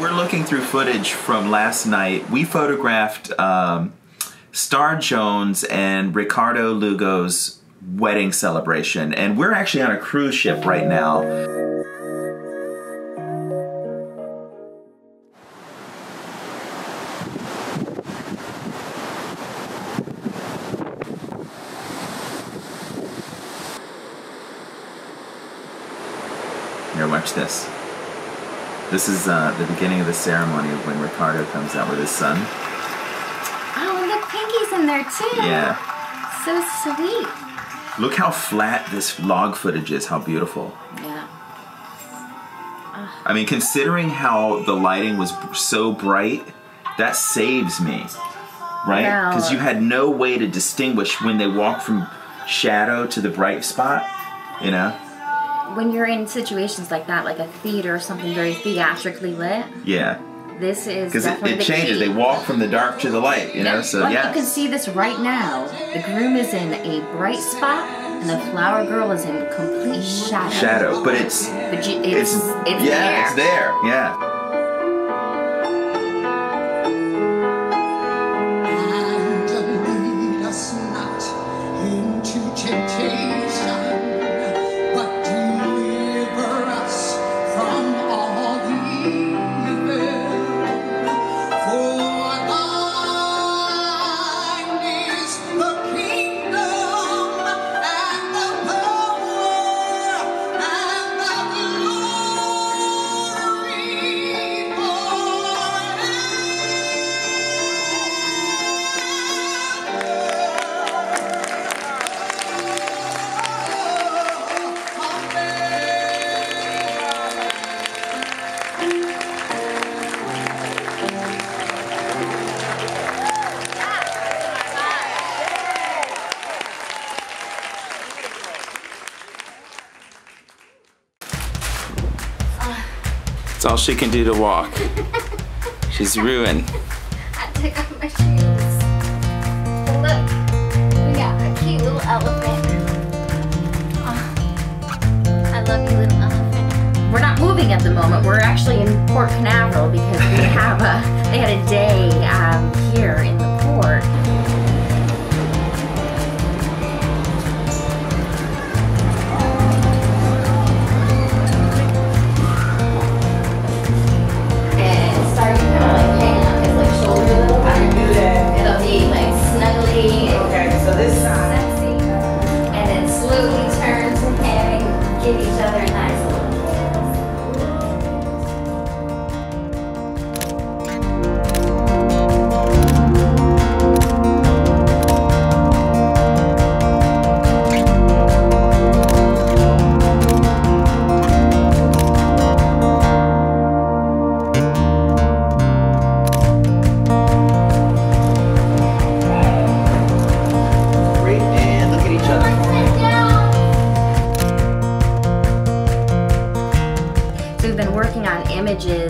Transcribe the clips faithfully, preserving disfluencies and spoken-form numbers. we're looking through footage from last night. We photographed um, Star Jones and Ricardo Lugo's wedding celebration, and we're actually on a cruise ship right now. Here, watch this. This is uh, the beginning of the ceremony of when Ricardo comes out with his son. Oh, and look, Pinky's in there too. Yeah. So sweet. Look how flat this log footage is, how beautiful. Yeah. Uh, I mean, considering how the lighting was so bright, that saves me, right? Because you had no way to distinguish when they walk from shadow to the bright spot, you know? When you're in situations like that, like a theater or something very theatrically lit. Yeah. This is definitely it, it the changes. Key. They walk from the dark to the light, you know. So like yeah. You can see this right now. The groom is in a bright spot, and the flower girl is in complete shadow. Shadow, but it's but you, it's, it's it's yeah, there. it's there. Yeah. That's all she can do to walk. She's ruined. I took off my shoes. Look, we got a cute little elephant. Oh, I love you, little elephant. We're not moving at the moment. We're actually in Port Canaveral because we have a they had a day um, here in the port.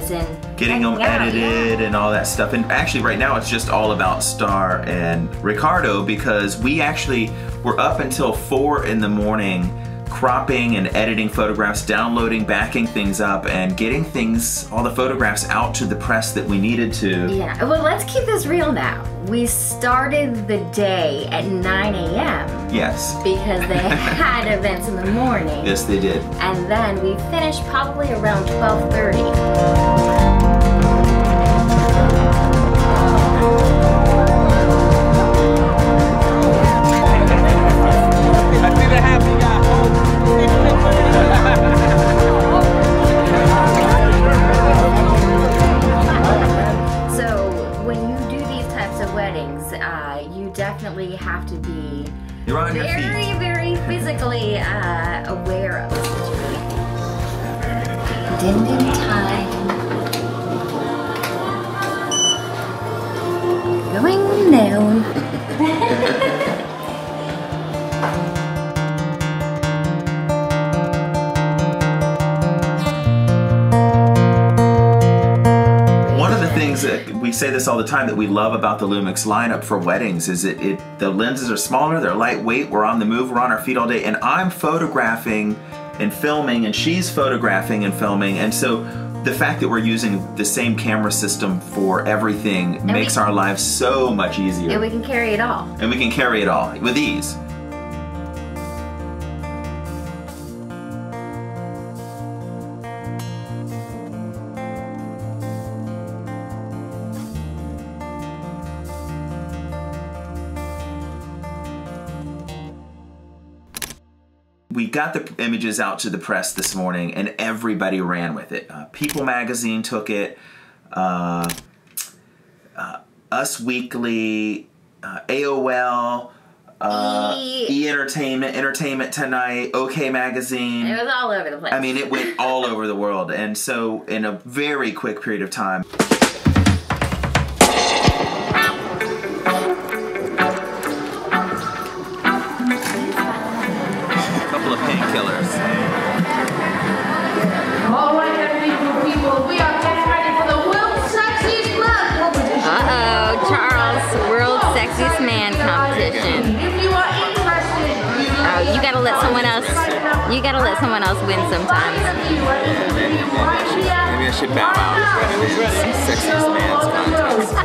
And getting them out, edited yeah. and all that stuff. And actually right now it's just all about Star and Ricardo, because we actually were up until four in the morning cropping and editing photographs, downloading, backing things up, and getting things, all the photographs out to the press that we needed to. Yeah, well, let's keep this real now. We started the day at nine A M Yes. Because they had events in the morning. Yes, they did. And then we finished probably around twelve thirty. Definitely have to be You're on your very, feet. very physically uh, aware of this situation. Dinding time. Going down. We say this all the time that we love about the Lumix lineup for weddings is it, it the lenses are smaller, they're lightweight, we're on the move, we're on our feet all day, and I'm photographing and filming and she's photographing and filming, and so the fact that we're using the same camera system for everything and makes our lives so much easier. And we can carry it all. And we can carry it all with ease. We got the images out to the press this morning, and everybody ran with it. Uh, People Magazine took it, uh, uh, Us Weekly, uh, A O L, uh, E! E! Entertainment, Entertainment Tonight, OK! Magazine. It was all over the place. I mean, it went all over the world, and so in a very quick period of time. You gotta let someone else win sometimes. Maybe I should bow out and win sexiest man's contest.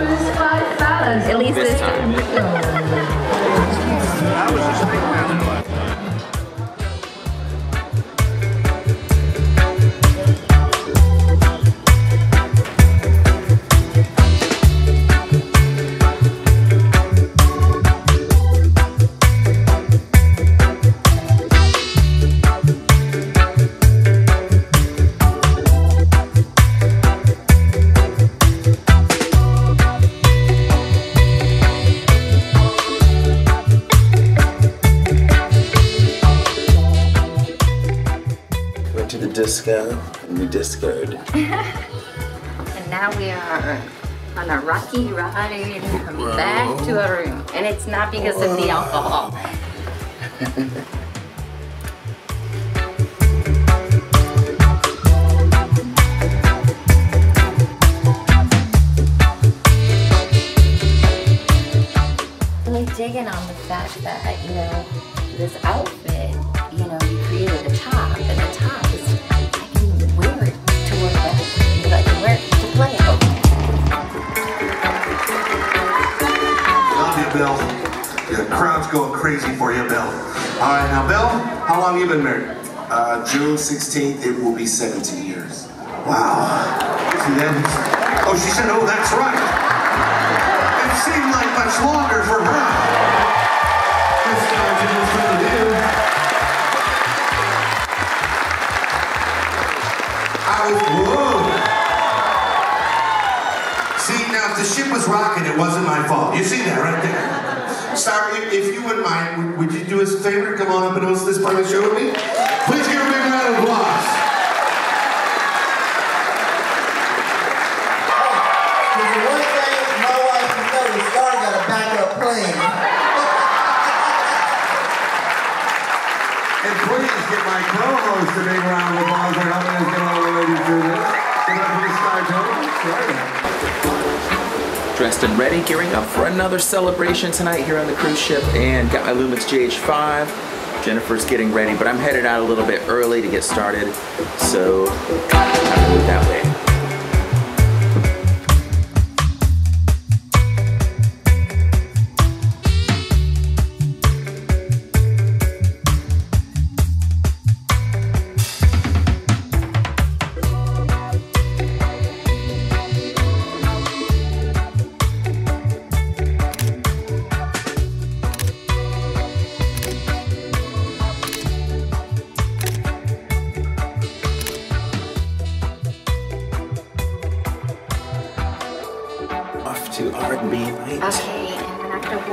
At least this, this time. Disco and we discoed. And now we are on a rocky ride and back to a room. And it's not because Whoa. of the alcohol. Really digging on the fact that, you know, this outfit, you know, you created a top, and the top is Bill, the crowd's going crazy for you, Bill. All right, now, Bill, how long have you been married? Uh, June sixteenth, it will be seventeen years. Wow. Oh, she said, oh, that's right. It seemed like much longer for her. This guy just really did. I was, whoa. See, now, if the ship was rocking, it wasn't my fault. You see that right there? Sorry, if you wouldn't mind, would you do us a favor? Come on up and host this part of the show with me. Please give a big round of applause. Because the one thing my wife knows is Star got a backup plane. And please give my co-host a big round of applause. I'm going to get all the ladies through this. Get up to the Star Jones. Sorry. Dressed and ready, gearing up for another celebration tonight here on the cruise ship, and got my Lumix G H five. Jennifer's getting ready, but I'm headed out a little bit early to get started, so I'll move that way.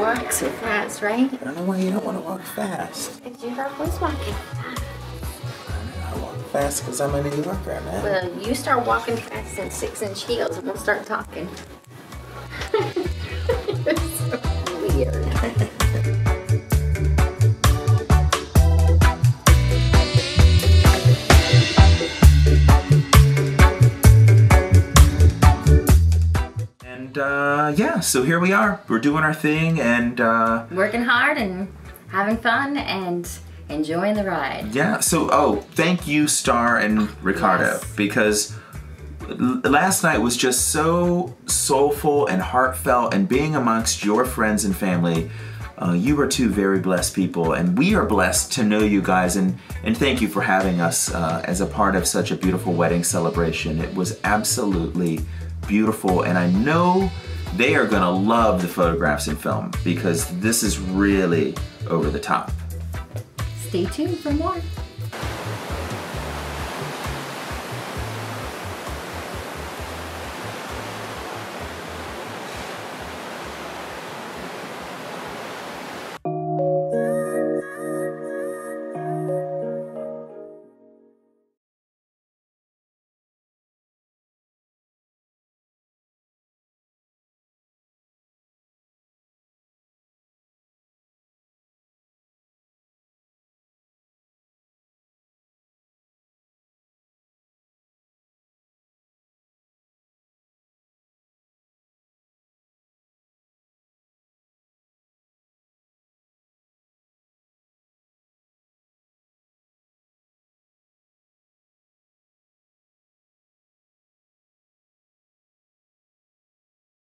Walk so fast, right? I don't know why you don't want to walk fast. Because you start voice walking fast. I walk fast because I'm a New Yorker, man. Well, you start walking fast in six-inch heels, and we'll start talking. You're so weird. Uh, yeah, so here we are. We're doing our thing and uh, working hard and having fun and enjoying the ride. Yeah. So, oh, thank you, Star and Ricardo, yes. Because last night was just so soulful and heartfelt, and being amongst your friends and family. Uh, you are two very blessed people, and we are blessed to know you guys, and, and thank you for having us uh, as a part of such a beautiful wedding celebration. It was absolutely beautiful, and I know they are gonna love the photographs and film because this is really over the top. Stay tuned for more.